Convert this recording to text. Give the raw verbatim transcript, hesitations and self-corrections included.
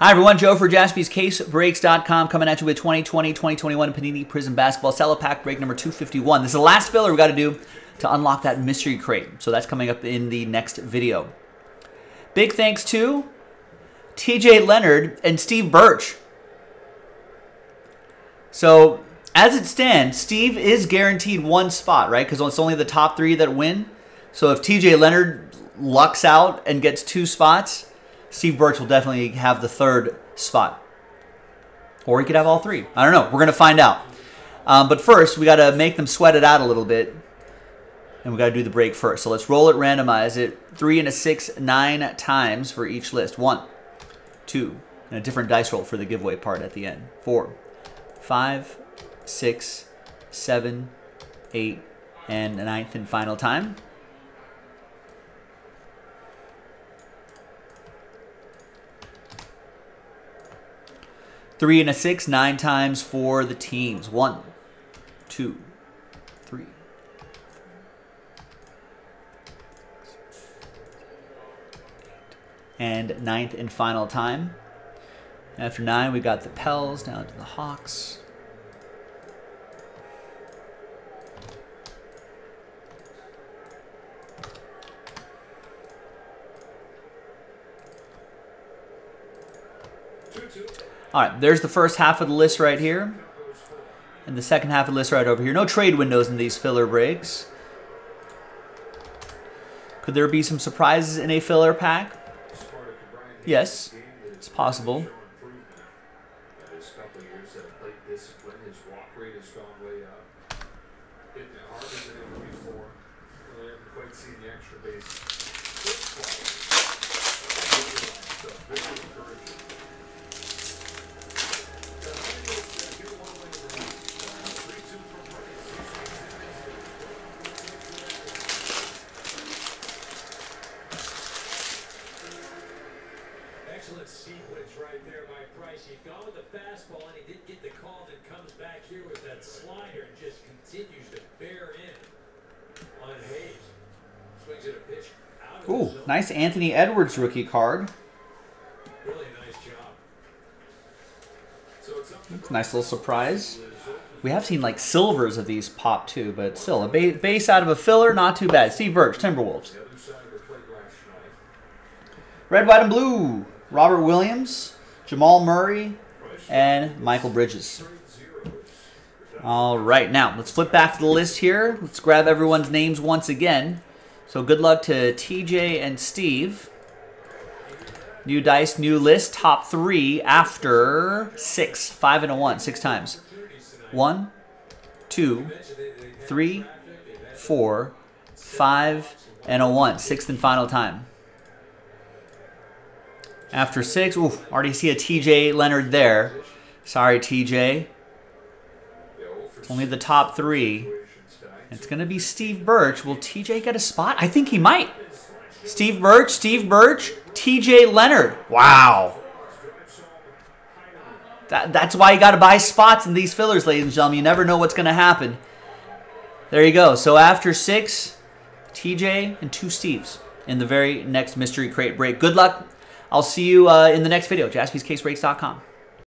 Hi everyone, Joe for Jaspi's Case Breaks dot com coming at you with twenty twenty twenty twenty-one Panini Prizm Basketball Cello Pack break number two fifty-one. This is the last filler we got to do to unlock that mystery crate. So that's coming up in the next video. Big thanks to T J Leonard and Steve Birch. So as it stands, Steve is guaranteed one spot, right? Because it's only the top three that win. So if T J Leonard lucks out and gets two spots, Steve Birch will definitely have the third spot. Or he could have all three. I don't know. We're going to find out. Um, but first, we got to make them sweat it out a little bit. And we got to do the break first. So let's roll it, randomize it. Three and a six, nine times for each list. One, two, and a different dice roll for the giveaway part at the end. Four, five, six, seven, eight, and a ninth and final time. Three and a six, nine times for the teams. One, two, three. And ninth and final time. After nine, we got the Pels down to the Hawks. All right, there's the first half of the list right here. And the second half of the list right over here. No trade windows in these filler breaks. Could there be some surprises in a filler pack? Yes, it's possible. Excellent sequence right there by Price. He got with the fastball and he didn't get the call, then comes back here with that slider and just continues to bear in on Hayes. Swings at a pitch out of the zone. Ooh, nice Anthony Edwards rookie card. Really nice job. So it's up to That's a nice little surprise. We have seen like silvers of these pop too, but still a ba base out of a filler, not too bad. Steve Birch, Timberwolves. Red, white, and blue. Robert Williams, Jamal Murray, and Michael Bridges. All right, now let's flip back to the list here. Let's grab everyone's names once again. So good luck to T J and Steve. New dice, new list, top three after six. Five and a one, six times. One, two, three, four, five, and a one. Sixth and final time. After six, ooh, already see a T J Leonard there. Sorry, T J. It's only the top three. It's going to be Steve Birch. Will T J get a spot? I think he might. Steve Birch, Steve Birch, T J Leonard. Wow. That, that's why you got to buy spots in these fillers, ladies and gentlemen. You never know what's going to happen. There you go. So after six, T J and two Steves in the very next mystery crate break. Good luck. I'll see you uh, in the next video. Jaspys Case Breaks dot com.